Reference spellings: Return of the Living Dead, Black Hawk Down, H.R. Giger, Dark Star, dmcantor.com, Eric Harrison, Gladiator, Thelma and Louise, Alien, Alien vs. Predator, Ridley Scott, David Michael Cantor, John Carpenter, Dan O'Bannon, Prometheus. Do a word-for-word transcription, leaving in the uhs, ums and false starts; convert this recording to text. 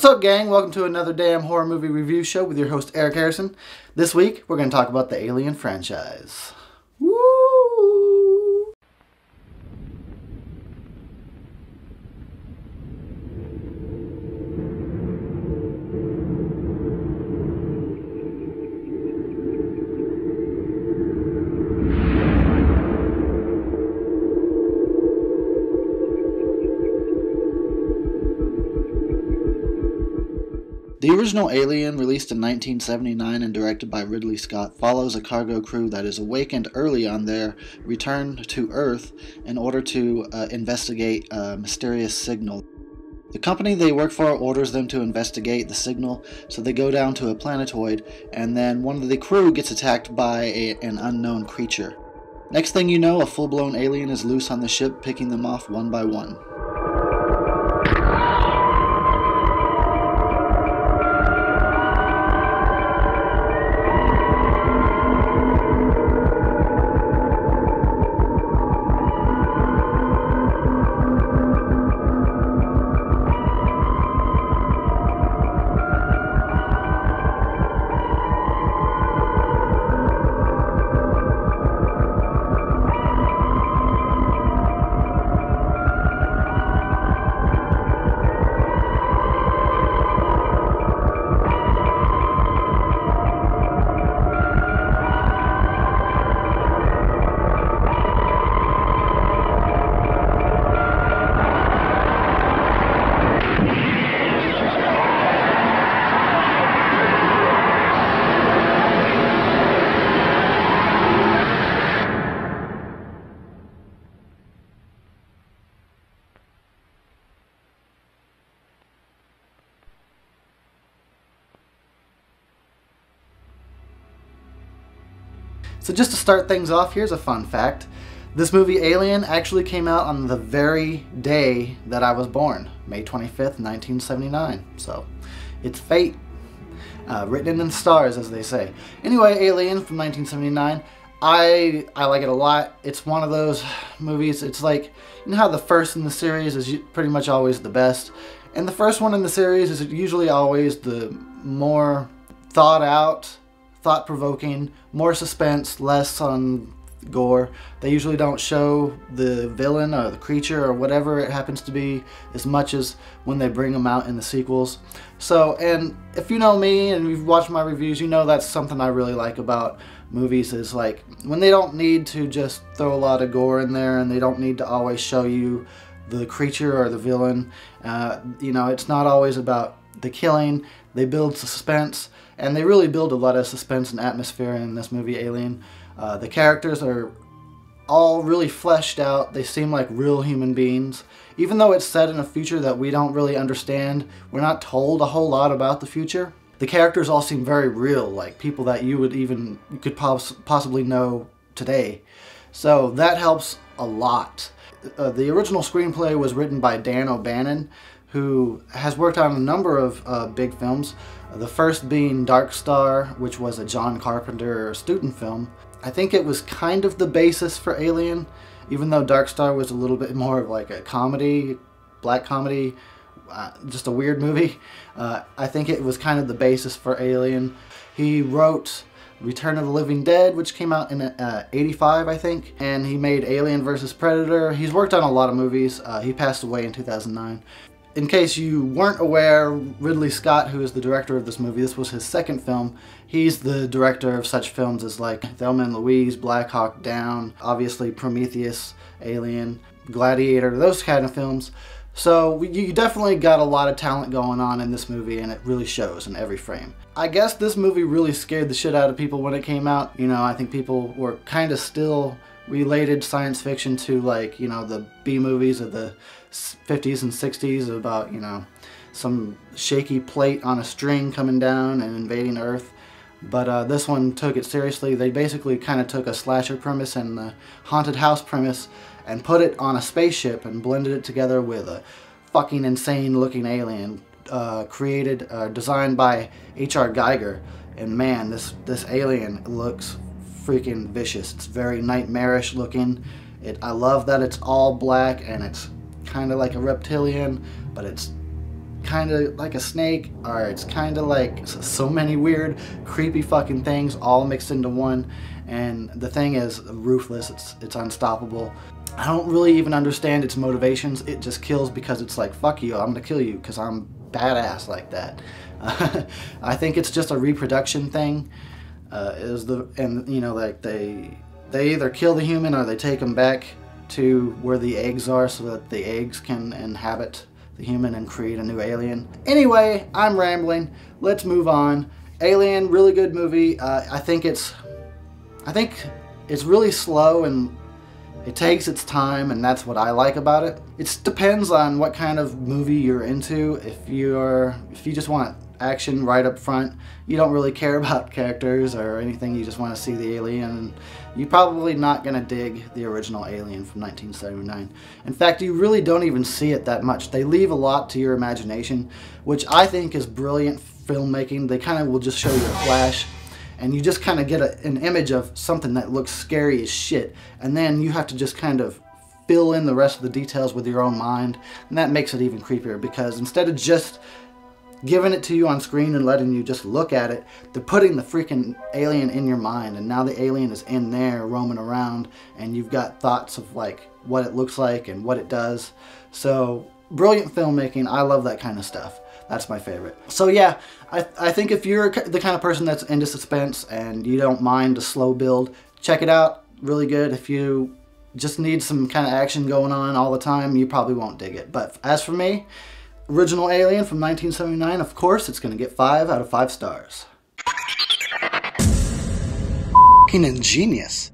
What's up, gang? Welcome to another damn horror movie review show with your host, Eric Harrison. This week, we're going to talk about the Alien franchise. Woo! The original Alien, released in nineteen seventy-nine and directed by Ridley Scott, follows a cargo crew that is awakened early on their return to Earth in order to uh, investigate a mysterious signal. The company they work for orders them to investigate the signal, so they go down to a planetoid, and then one of the crew gets attacked by a, an unknown creature. Next thing you know, a full-blown alien is loose on the ship, picking them off one by one. So just to start things off, here's a fun fact. This movie Alien actually came out on the very day that I was born, May twenty-fifth, nineteen seventy-nine. So it's fate, uh, written in the stars, as they say. Anyway, Alien from nineteen seventy-nine, I I like it a lot. It's one of those movies, it's like, you know how the first in the series is pretty much always the best? And the first one in the series is usually always the more thought out, thought-provoking, more suspense, less on gore. They usually don't show the villain or the creature or whatever it happens to be as much as when they bring them out in the sequels. So, and if you know me and you've watched my reviews, you know that's something I really like about movies is like when they don't need to just throw a lot of gore in there and they don't need to always show you the creature or the villain. Uh, you know, it's not always about the killing. They build suspense, and they really build a lot of suspense and atmosphere in this movie Alien. Uh, the characters are all really fleshed out. They seem like real human beings. Even though it's set in a future that we don't really understand, we're not told a whole lot about the future. The characters all seem very real, like people that you would even, you could poss possibly know today. So that helps a lot. Uh, the original screenplay was written by Dan O'Bannon, who has worked on a number of uh, big films, the first being Dark Star, which was a John Carpenter student film. I think it was kind of the basis for Alien, even though Dark Star was a little bit more of like a comedy, black comedy, uh, just a weird movie. Uh, I think it was kind of the basis for Alien. He wrote Return of the Living Dead, which came out in uh, eighty-five, I think, and he made Alien versus. Predator. He's worked on a lot of movies. Uh, he passed away in two thousand nine. In case you weren't aware, Ridley Scott, who is the director of this movie, this was his second film. He's the director of such films as like Thelma and Louise, Black Hawk Down, obviously Prometheus, Alien, Gladiator, those kind of films. So you definitely got a lot of talent going on in this movie, and it really shows in every frame. I guess this movie really scared the shit out of people when it came out. You know, I think people were kind of still related science fiction to, like, you know, the B movies of the fifties and sixties about, you know, some shaky plate on a string coming down and invading Earth. But uh, this one took it seriously. They basically kind of took a slasher premise and the haunted house premise and put it on a spaceship and blended it together with a fucking insane looking alien uh, created, uh, designed by H R Giger. And man, this, this alien looks freaking vicious. It's very nightmarish looking. It, I love that it's all black and it's kind of like a reptilian, but it's kind of like a snake, or it's kind of like so many weird, creepy fucking things all mixed into one. And the thing is ruthless, it's, it's unstoppable. I don't really even understand its motivations. It just kills because it's like, fuck you, I'm gonna kill you because I'm badass like that. Uh, I think it's just a reproduction thing. Uh, is the and you know like they they either kill the human or they take them back to where the eggs are so that the eggs can inhabit the human and create a new alien. Anyway, I'm rambling. Let's move on. Alien, really good movie. Uh, I think it's I think it's really slow and it takes its time, and that's what I like about it. It depends on what kind of movie you're into. If you're, if you just want action right up front, you don't really care about characters or anything, you just want to see the alien, you're probably not going to dig the original Alien from nineteen seventy-nine. In fact, you really don't even see it that much. They leave a lot to your imagination, which I think is brilliant filmmaking. They kind of will just show you a flash, and you just kind of get a, an image of something that looks scary as shit, and then you have to just kind of fill in the rest of the details with your own mind, and that makes it even creepier, because instead of just giving it to you on screen and letting you just look at it, they're putting the freaking alien in your mind, and now the alien is in there roaming around, and you've got thoughts of like what it looks like and what it does. So brilliant filmmaking. I love that kind of stuff. That's my favorite. So yeah, I, I think if you're the kind of person that's into suspense and you don't mind a slow build, check it out. Really good. If you just need some kind of action going on all the time, you probably won't dig it. But as for me, original Alien from nineteen seventy-nine, of course, it's going to get five out of five stars. Fucking ingenious.